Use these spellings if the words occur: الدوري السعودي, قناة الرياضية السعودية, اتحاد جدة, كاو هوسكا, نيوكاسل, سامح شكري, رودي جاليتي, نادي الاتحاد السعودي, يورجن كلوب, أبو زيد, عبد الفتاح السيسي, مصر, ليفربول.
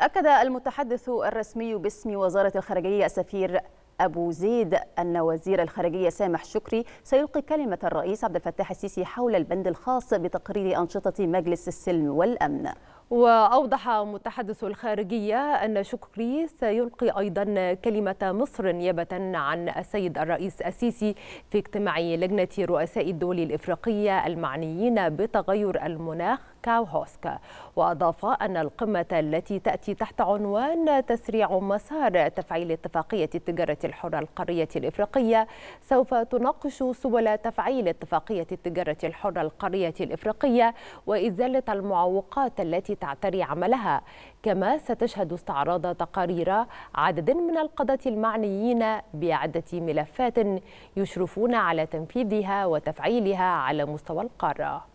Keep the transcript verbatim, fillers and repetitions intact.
أكد المتحدث الرسمي باسم وزارة الخارجية السفير أبو زيد أن وزير الخارجية سامح شكري سيلقي كلمة الرئيس عبد الفتاح السيسي حول البند الخاص بتقرير أنشطة مجلس السلم والأمن. وأوضح متحدث الخارجية أن شكري سيلقي أيضا كلمة مصر نيابة عن السيد الرئيس السيسي في اجتماع لجنة رؤساء الدول الإفريقية المعنيين بتغير المناخ كاو هوسكا. وأضاف أن القمة التي تأتي تحت عنوان تسريع مسار تفعيل اتفاقية التجارة الحرة القارية الإفريقية سوف تناقش سبل تفعيل اتفاقية التجارة الحرة القارية الإفريقية وإزالة المعوقات التي تعتري عملها، كما ستشهد استعراض تقارير عدد من القضاة المعنيين بعدة ملفات يشرفون على تنفيذها وتفعيلها على مستوى القارة.